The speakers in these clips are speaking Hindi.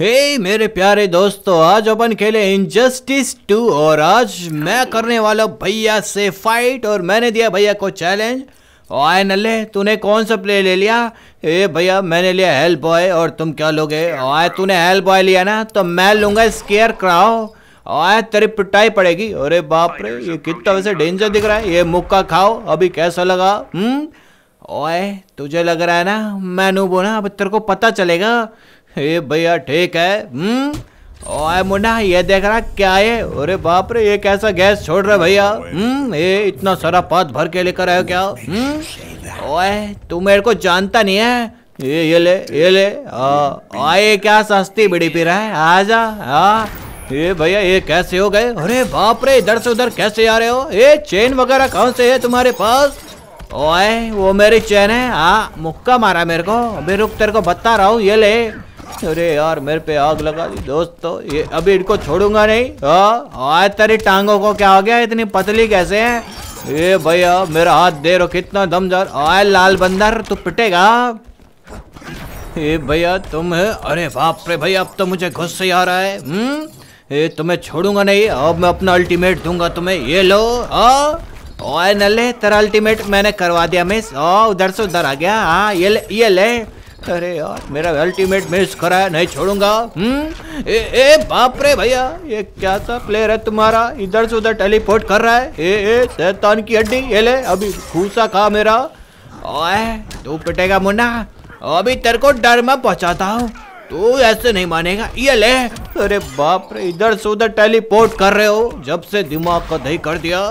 हे मेरे प्यारे दोस्तों, आज अपन खेले इंजस्टिस 2 और आज मैं करने वाला भैया से फाइट। और मैंने दिया भैया को चैलेंज। और आए नल्ले, तूने कौन सा प्ले ले लिया? ए भैया मैंने लिया हेल बॉय। और तुम क्या लोगे? आए तूने हेल बॉय लिया ना, तो मैं लूँगा स्केयर क्राउ। आए तेरी पिटाई पड़ेगी। अरे बाप रे, ये कितना वैसे डेंजर दिख रहा है। ये मुक्का खाओ, अभी कैसा लगा? ओए तुझे लग रहा है ना मैं नूबो ना, अब तेरे को पता चलेगा। हे भैया ठीक है। ओए मुन्ना, ये देख रहा क्या है? अरे बाप रे, ये कैसा गैस छोड़ रहा भैया? ये इतना सारा पात भर के लेकर आयो क्या? ओए तू मेरे को जानता नहीं है। ये ले आए, क्या सस्ती बिड़ी पी रहा है? आजा। ये भैया ये कैसे हो गए? अरे बाप रे, इधर से उधर कैसे आ रहे हो? ये चेन वगैरह कहाँ से है तुम्हारे पास? ओए वो मेरी चैन है। मुक्का मारा मेरे को। अभी रुक, तेरे को बता रहा हूँ, ये ले। अरे यार मेरे पे आग लगा दी दोस्तों, ये अभी इनको छोड़ूंगा नहीं। ओए तेरी टांगों को क्या हो गया, इतनी पतली कैसे है? ये भैया मेरा हाथ दे रो, कितना दमदार। ओए लाल बंदर, तू पिटेगा। ये भैया तुम, अरे बाप रे भैया, अब तो मुझे गुस्सा आ रहा है। ये तुम्हें छोड़ूंगा नहीं, अब मैं अपना अल्टीमेट दूंगा तुम्हें, ये लो। ओए नल्ले, तेरा अल्टीमेट मैंने करवा दिया मिस। उधर से उधर आ गया। ये ले। अरे यार मेरा अल्टीमेट मिस करा है, नहीं छोड़ूंगा। ए बाप रे भैया, ये क्या सा प्लेयर है तुम्हारा, इधर से उधर टेलीपोर्ट कर रहा है। ए शैतान की हड्डी, ये ले, अभी भूसा खा मेरा। ओए तू पिटेगा मुन्ना, अभी तेरे को डर में पहुंचाता हूँ, तू ऐसे नहीं मानेगा। ये ले। अरे बाप रे, इधर से उधर टेलीपोर्ट कर रहे हो, जब से दिमाग का दही कर दिया।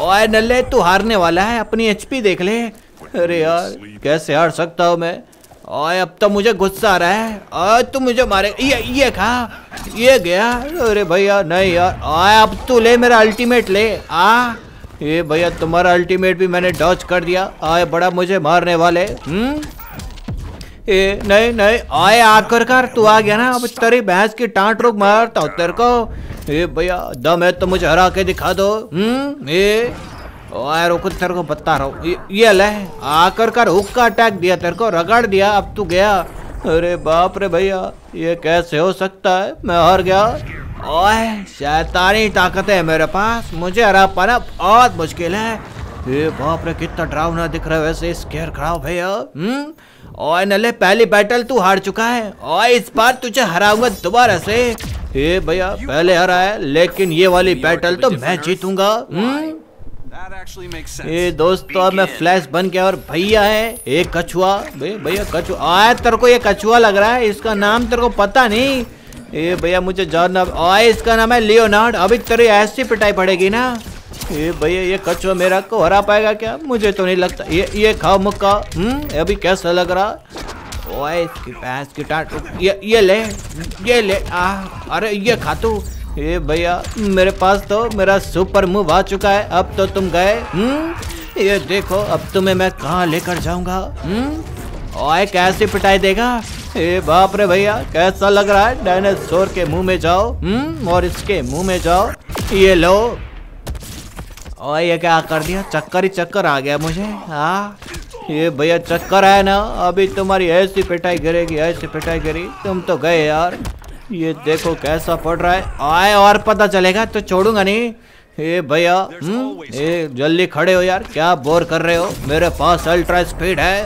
ओए नल्ले तू हारने वाला है, अपनी एचपी देख ले। अरे यार कैसे हार सकता हूँ मैं? ओए अब तो मुझे गुस्सा आ रहा है। ओए तू मुझे मारे, ये खा, ये गया। अरे भैया नहीं यार। ओए अब तू ले, मेरा अल्टीमेट ले। ये भैया तुम्हारा अल्टीमेट भी मैंने डॉच कर दिया। ओए बड़ा मुझे मारने वाले। ए नहीं। आए आकर कर, तू आ गया ना, अब तेरी भैंस की टांट रोक मारता हूँ तेरे को। ए भैया दम है तो मुझे हरा के दिखा दो। ओए रुको, तेरे को बता रहा हूँ, ये ले। आकर कर, हुक का अटैक दिया तेरे को, रगड़ दिया, अब तू गया। अरे बाप रे भैया, ये कैसे हो सकता है, मैं हार गया। ओए शैतानी ताकत है मेरे पास, मुझे हरा पाना बहुत मुश्किल है। ये बाप रे, कितना डरावना दिख रहा है वैसे स्केयर खड़ा भैया। ओए नल्ले, पहली बैटल तू हार चुका है। ओए इस बार तुझे हराऊंगा दोबारा से। ये भैया पहले हरा है, लेकिन ये वाली बैटल तो मैं जीतूंगा। ये दोस्तों, अब मैं फ्लैश बन गया और भैया है एक कछुआ। भैया कछुआ, आया तेरे को ये कछुआ लग रहा है, इसका नाम तेरे को पता नहीं? ये भैया मुझे जानना। ओए इसका नाम है लियोनार्ड। अभी तेरी ऐसी पिटाई पड़ेगी ना। ये भैया ये कछुआ मेरा को हरा पाएगा क्या? मुझे तो नहीं लगता। ये खाओ मुक्का। अभी कैसा लग रहा? ओए इसकी भैंस की टाट, ये ले। अरे ये खा तू। ये भैया मेरे पास तो मेरा सुपर मूव आ चुका है, अब तो तुम गए। ये देखो, अब तुम्हें मैं कहाँ लेकर जाऊंगा। ओए कैसी पिटाई देगा। ए बाप रे भैया, कैसा लग रहा है? डायनासोर के मुँह में जाओ। और इसके मुँह में जाओ। ये लो। ओए ये क्या कर दिया? चक्कर ही चक्कर आ गया मुझे। ये भैया चक्कर है ना, अभी तुम्हारी ऐसी पिटाई गिरेगी, ऐसी पिटाई गिरी, तुम तो गए यार। ये देखो कैसा पड़ रहा है। आए और पता चलेगा तो छोड़ूंगा नहीं। ये भैया जल्दी खड़े हो यार, क्या बोर कर रहे हो? मेरे पास अल्ट्रा स्पीड है।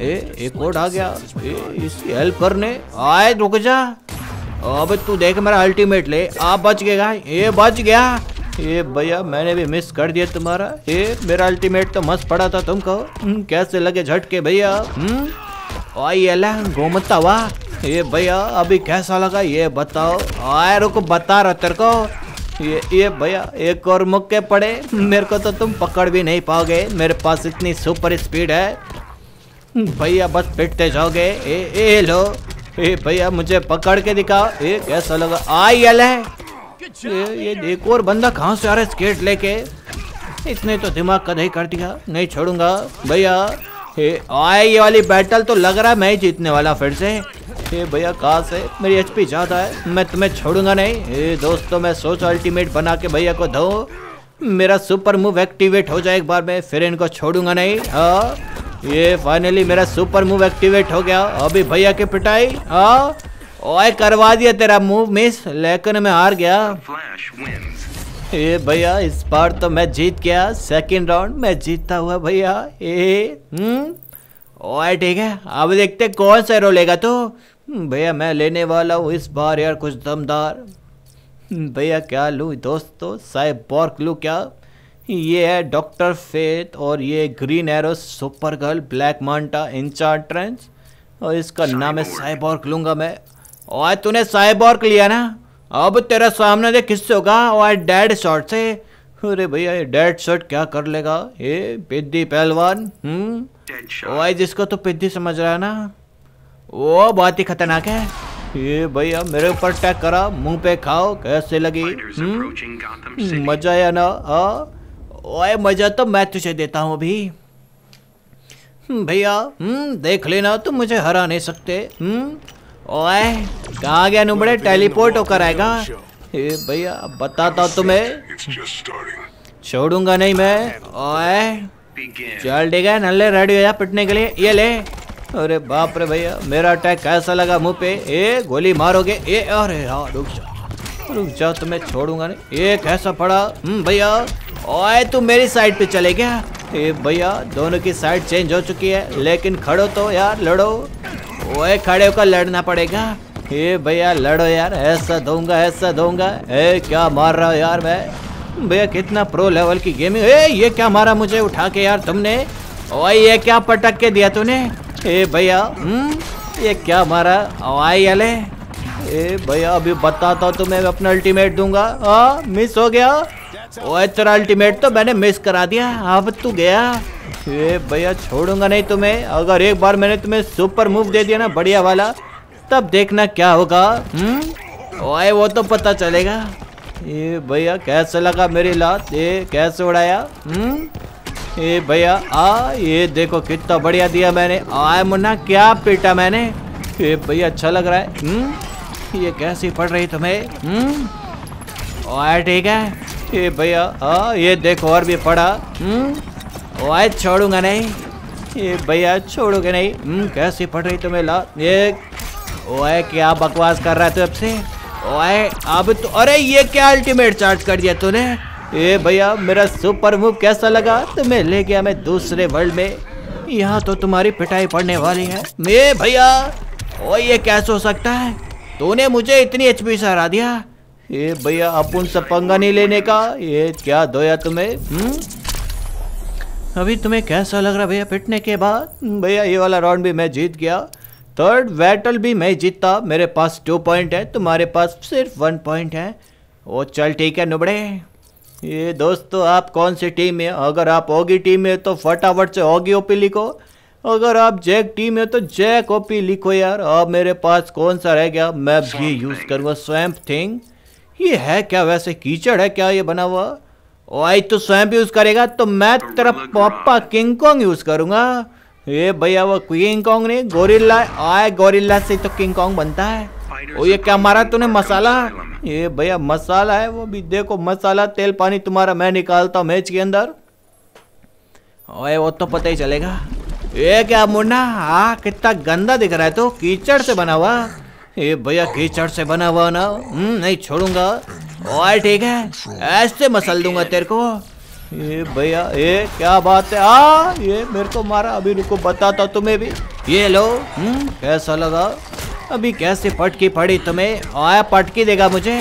एक कोड आ गया इसकी हेल्प करने। आए रुक जा, अब तू देख मेरा अल्टीमेट ले। आप बच गएगा। ये बच गया। ये भैया मैंने भी मिस कर दिया तुम्हारा। ये मेरा अल्टीमेट तो मस्त पड़ा था, तुम कहो कैसे लगे झटके भैया? ओए ला घूमता हुआ। ये भैया अभी कैसा लगा ये बताओ। आए रुको, बता रहा तेरे को। ये भैया एक और मुक्के पड़े, मेरे को तो तुम पकड़ भी नहीं पाओगे, मेरे पास इतनी सुपर स्पीड है भैया, बस पिटते जाओगे। ए लो। ए भैया मुझे पकड़ के दिखाओ। ये कैसा लगा? आए ला। ये एक और बंदा कहाँ से आ रहा है स्केट लेके? इसने तो दिमाग का दही कर दिया, नहीं छोड़ूंगा भैया। आए ये वाली बैटल तो लग रहा है मैं ही जीतने वाला फिर से। भैया कहाँ से? मेरी एचपी ज़्यादा है, मैं तुम्हें छोड़ूंगा नहीं। दोस्तों मैं सोच अल्टीमेट बना के भैया को दो, मेरा सुपर मूव एक्टिवेट हो जाए एक बार में, फिर इनको छोड़ूंगा नहीं। ये फाइनली मेरा सुपर मूव एक्टिवेट हो गया। अभी भैया की पिटाई। ओए करवा दिया तेरा मूव मिस, लेकिन मैं हार गया। ए भैया इस बार तो मैं जीत गया, सेकंड राउंड मैं जीतता हुआ भैया। ए ओए ठीक है, अब देखते कौन सा हीरो लेगा तो भैया मैं लेने वाला हूँ इस बार यार कुछ दमदार। भैया क्या लूँ दोस्तों, साइबॉर्ग लूँ क्या? ये है डॉक्टर फेथ और ये green arrow, Supergirl, black Manta, इंचार्ट्रेंस और इसका नाम है साइबॉर्ग लूँगा मैं। और तूने साइबॉर्ग लिया ना, अब तेरा सामना देख किससे होगा। और डेड शॉट से, अरे भैया ये डेड शॉट क्या कर लेगा ये पिद्दी पहलवान। और जिसको तो पिद्दी समझ रहा है ना, वो बहुत ही खतरनाक है। ये भैया मेरे ऊपर अटैक करा, मुंह पे खाओ, कैसे लगी मजा या ना? ओए मजा तो मैं तुझे देता हूँ अभी भैया, देख लेना तुम मुझे हरा नहीं सकते। ओए कहाँ गया नुबड़े, टेलीपोर्ट होकर आएगा। ए भैया अब बताता तुम्हें, छोड़ूंगा नहीं मैं। ओए चल ठीक है नल्ले, रेडी हो जा पिटने के लिए, ये ले। अरे बाप रे भैया मेरा अटैक कैसा लगा मुंह पे? ए गोली मारोगे ए? अरे यार रुक जा तुम्हें छोड़ूंगा नहीं। ये कैसा पड़ा भैया? ओए तू मेरी साइड पे चले गया। ए भैया दोनों की साइड चेंज हो चुकी है, लेकिन खड़ो तो यार लड़ो। ओए खड़े होकर लड़ना पड़ेगा। ए भैया लड़ो यार, ऐसा दूंगा ऐसा दूंगा। ए क्या मार रहा हूँ यार मैं भैया, कितना प्रो लेवल की गेमिंग। ए ये क्या मारा मुझे उठा के यार तुमने? ओए ये क्या पटक के दिया तूने? ए भैया ये क्या मारा? आई अले ए भैया अभी बताता हूँ तुम्हें, अपना अल्टीमेट दूंगा। मिस हो गया। ओए तेरा अल्टीमेट तो मैंने मिस करा दिया, अब तू गया। ए भैया छोड़ूंगा नहीं तुम्हें, अगर एक बार मैंने तुम्हें सुपर मूव दे दिया ना बढ़िया वाला, तब देखना क्या होगा। ओए वो तो पता चलेगा। ए भैया कैसे लगा मेरी लात? ये कैसे उड़ाया? ए भैया आ ये देखो कितना बढ़िया दिया मैंने। आए मुन्ना क्या पीटा मैंने। ए भैया अच्छा लग रहा है। ये कैसी पड़ रही तुम्हें? ओए ठीक है। ए भैया आ ये देखो और भी पड़ा। ओए छोड़ूंगा नहीं। ए भैया छोड़ोगे नहीं। कैसी पड़ रही तुम्हें ला ये? ओए क्या बकवास कर रहा है तू अब से? ओए अब तो, अरे ये क्या अल्टीमेट चार्ज कर दिया तूने? ए भैया मेरा सुपर मूव कैसा लगा? तुम्हें ले गया मैं दूसरे वर्ल्ड में, यहाँ तो तुम्हारी पिटाई पड़ने वाली है। ए भैया ओ ये कैसे हो सकता है? तूने मुझे इतनी एचपी से हरा दिया। ए भैया अब उनसे पंगा नहीं लेने का। ये क्या धोया तुम्हें? अभी तुम्हें कैसा लग रहा भैया पिटने के बाद? भैया ये वाला राउंड भी मैं जीत गया, थर्ड बैटल भी मैं जीतता। मेरे पास 2 पॉइंट है, तुम्हारे पास सिर्फ 1 पॉइंट है। ओ चल ठीक है नुबड़े। ये दोस्तों आप कौन सी टीम में? अगर आप ओगी टीम में तो फटाफट से ओगी ओपी लिखो, अगर आप जैक टीम में तो जैक ओपी लिखो यार। अब मेरे पास कौन सा रह गया, मैं भी यूज़ करूँगा स्वैम्प थिंग। ये है क्या वैसे, कीचड़ है क्या ये बना हुआ? ओए तो स्वैम्प यूज़ करेगा तो मैं तेरा पापा किंग कॉन्ग यूज़ करूँगा। ये भैया वो किंग कॉन्ग नहीं गोरिल्ला। आए गोरिल्ला से तो किंग कॉन्ग बनता है। ओ ये क्या मारा तूने? मसाला? ये भैया मसाला है वो भी देखो, मसाला तेल पानी तुम्हारा मैं निकालता हूँ मैच के अंदर। ओए वो तो पता ही चलेगा। ये क्या मुन्ना? हाँ कितना गंदा दिख रहा है तो, कीचड़ से बना हुआ। ये भैया कीचड़ से बना हुआ ना, नहीं छोड़ूंगा। और ठीक है ऐसे मसल दूंगा तेरे को। ये भैया ये क्या बात है? आ ये मेरे को मारा, अभी रुको बताता तुम्हें भी। ये लो कैसा लगा? अभी कैसे पटकी पड़ी तुम्हें? आया पटकी देगा मुझे?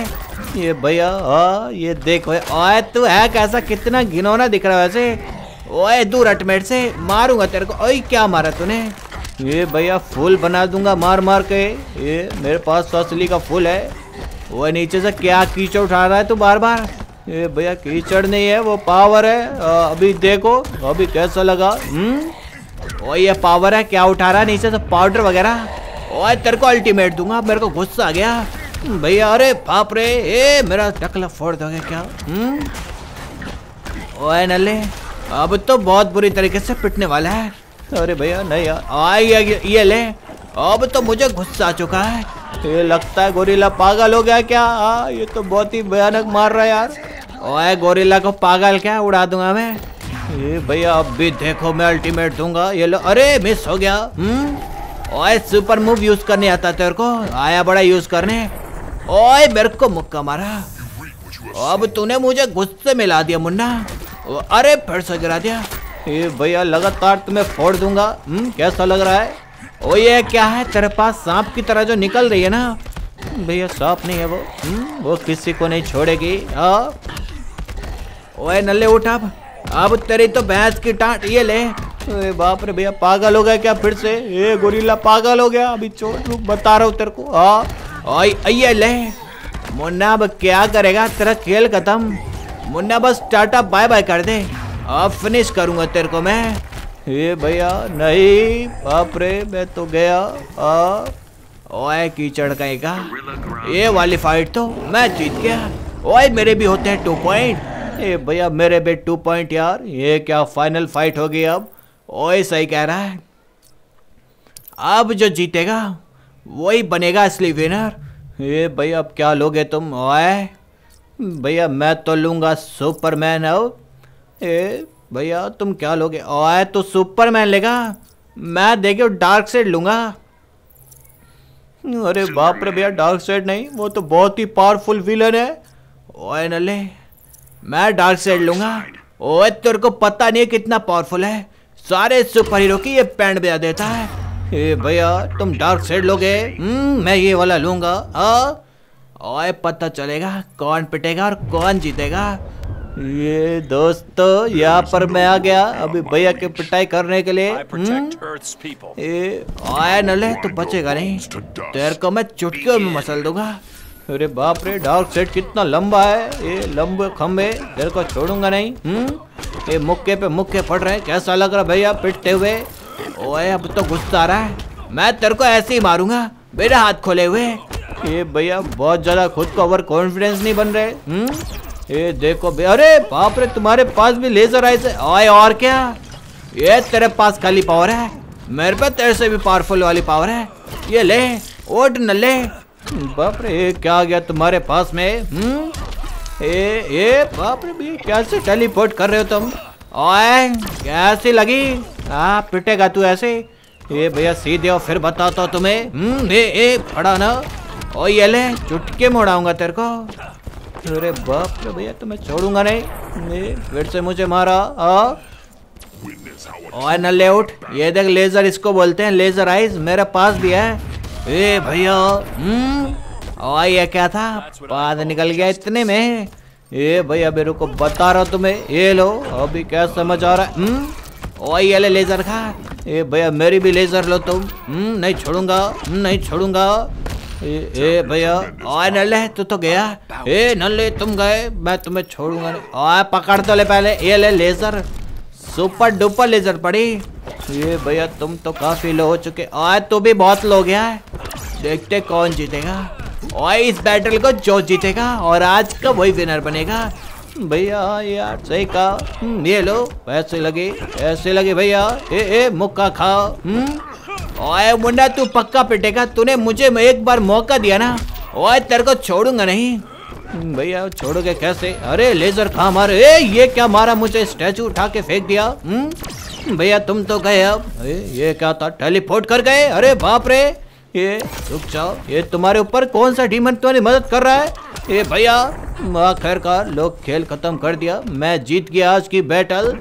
ये भैया आ ये देखो। आया तू है कैसा, कितना घिनौना दिख रहा है वैसे। ओए दूर हट मेरे से, मारूंगा तेरे को। ओए क्या मारा तूने? ये भैया फूल बना दूंगा मार मार के। ये मेरे पास ससली का फूल है। वो नीचे से क्या कीचड़ उठा रहा है तू बार बार? ये भैया कीचड़ नहीं है वो पावर है। अभी देखो अभी कैसा लगा। ओ ये पावर है, क्या उठा रहा है नीचे से? पाउडर वगैरह। ओए तेरे को अल्टीमेट दूंगा, मेरे को गुस्सा आ गया भैया। अरे बाप रे ए मेरा टकला फोड़ दोगे क्या? ओए नल्ले अब तो बहुत बुरी तरीके से पिटने वाला है। अरे भैया नहीं यार। ये ले अब तो मुझे गुस्सा आ चुका है। ये लगता है गोरिल्ला पागल हो गया क्या? ये तो बहुत ही भयानक मार रहा है यार। ओए गोरिल्ला को पागल क्या, उड़ा दूंगा मैं। ये भैया अब भी देखो मैं अल्टीमेट दूंगा। ये लो। अरे मिस हो गया। ओए सुपर मूव यूज करने आता तेरे को, आया बड़ा यूज करने। ओए मेरे को मुक्का मारा, अब तूने मुझे गुस्से में ला दिया मुन्ना। अरे फिर से गिरा दिया। ये भैया लगातार तुम्हें फोड़ दूंगा। कैसा लग रहा है? ओ ये क्या है तेरे पास, सांप की तरह जो निकल रही है ना? भैया सांप नहीं है वो। वो किसी को नहीं छोड़ेगी। ओए नल्ले उठ, अब तेरी तो भैंस की टाट। ये ले। अरे बाप रे भैया पागल हो गया क्या फिर से? ये गोरिल्ला पागल हो गया अभी, चोट बता रहा हूँ तेरे को। ये ले मुन्ना, अब क्या करेगा, तेरा खेल खत्म मुन्ना, बस टाटा बाय बाय कर दे। अब फिनिश करूंगा तेरे को मैं। ये भैया नहीं, बाप रे मैं तो गया। ओए कीचड़ का ये वाली फाइट तो मैं जीत गया। ओए मेरे भी होते हैं 2 पॉइंट। ये भैया मेरे भी 2 पॉइंट यार। ये क्या फाइनल फाइट होगी अब। ओए सही कह रहा है, अब जो जीतेगा वही बनेगा असली विनर। ये भैया अब क्या लोगे तुम? ओए भैया मैं तो लूँगा सुपरमैन। अब ए भैया तुम क्या लोगे? ओए तो सुपरमैन लेगा, मैं देखियो डार्कसेड लूँगा। अरे बाप रे भैया डार्कसेड नहीं, वो तो बहुत ही पावरफुल विलन है। ओए नल्ले मैं डार्कसेड लूँगा। ओए तेरे को पता नहीं है कितना पावरफुल है, सारे सुपर हीरो की ये पैंट बजा देता है। ए भैया तुम डार्कसेड लोगे? मैं ये वाला लूँगा। ओए पता चलेगा कौन पिटेगा और कौन जीतेगा। ये दोस्तों यहाँ पर मैं आ गया अभी भैया की पिटाई करने के लिए। आया नले तो बचेगा नहीं, तेरे को मैं चुटकियों में मसल दूंगा। अरे बाप रे डार्कसेड कितना लंबा है, ये लंबे खम्भे, तेरे को छोड़ूंगा नहीं। ये मुक्के पे मुक्के पड़ रहे हैं, कैसा लग रहा भैया पिटते हुए? ओए अब तो गुस्सा आ रहा है, मैं तेरे को ऐसे ही मारूंगा मेरा हाथ खोले हुए। ये भैया बहुत ज्यादा खुद को ओवर कॉन्फिडेंस नहीं बन रहे? ये देखो भैया, अरे बाप रे तुम्हारे पास भी लेजर आइज है। ओए और क्या, ये तेरे पास खाली पावर है, मेरे पे तेरे से भी पावरफुल वाली पावर है। ये ले ओट न ले। बाप रे ये क्या आ गया तुम्हारे पास में? ये बाप रे भैया कैसे टेलीपोर्ट कर रहे हो तुम? ओए कैसी लगी? हाँ पिटेगा तू ऐसे। ये भैया सीधे हो फिर बताता हूँ तुम्हें। खड़ा ना। ओ ये ले चुटके मोड़ाऊंगा तेरे को। अरे बाप रे भैया तो मैं छोड़ूंगा नहीं, फिर से मुझे मारा। ओए नल्ले उठ, ये देख लेजर, इसको बोलते हैं लेजर आइज, मेरे पास भी है। ए भैया ओए ये क्या था, बाद निकल गया इतने में। ए भैया मेरे को बता रहा हूँ तुम्हें। ये लो अभी क्या समझ आ रहा है। ओए ये ले लेजर खा। ए भैया मेरी भी लेजर लो तुम। नहीं छोड़ूंगा, नहीं छोड़ूंगा। ए भैया ओए नल्ले तू तो गया। ए नल्ले तुम गए, मैं तुम्हें छोड़ूंगा नहीं। ओए पकड़ तो ले पहले। ये ले लेजर, सुपर डुपर लेजर पड़ी। ये भैया तुम तो काफी लो हो चुके। ओए तू भी बहुत लो गया है, देखते कौन जीतेगा। ओए इस बैटल को जो जीतेगा और आज का वही विनर बनेगा। भैया यार सही कहा। ये लो ऐसे लगे, ऐसे लगे भैया। ए मुक्का खाओ। ओए मुन्ना तू पक्का पिटेगा, तूने मुझे एक बार मौका दिया ना। ओए तेरे को छोड़ूंगा नहीं। भैया छोड़ोगे कैसे? अरे लेजर खा मार। ए ये क्या मारा मुझे, स्टैचू उठा के फेंक दिया। भैया तुम तो गए अब। ये क्या था, टेलीपोर्ट कर गए? अरे बाप रे। ये रुक जाओ, ये तुम्हारे ऊपर कौन सा डीमन तुम्हारी मदद कर रहा है? ये भैया आखिरकार लोग खेल खत्म कर दिया, मैं जीत गया आज की बैटल।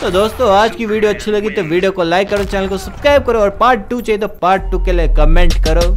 तो दोस्तों आज की वीडियो अच्छी लगी तो वीडियो को लाइक करो, चैनल को सब्सक्राइब करो, और पार्ट 2 चाहिए तो पार्ट 2 के लिए कमेंट करो।